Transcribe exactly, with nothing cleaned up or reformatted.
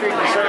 treating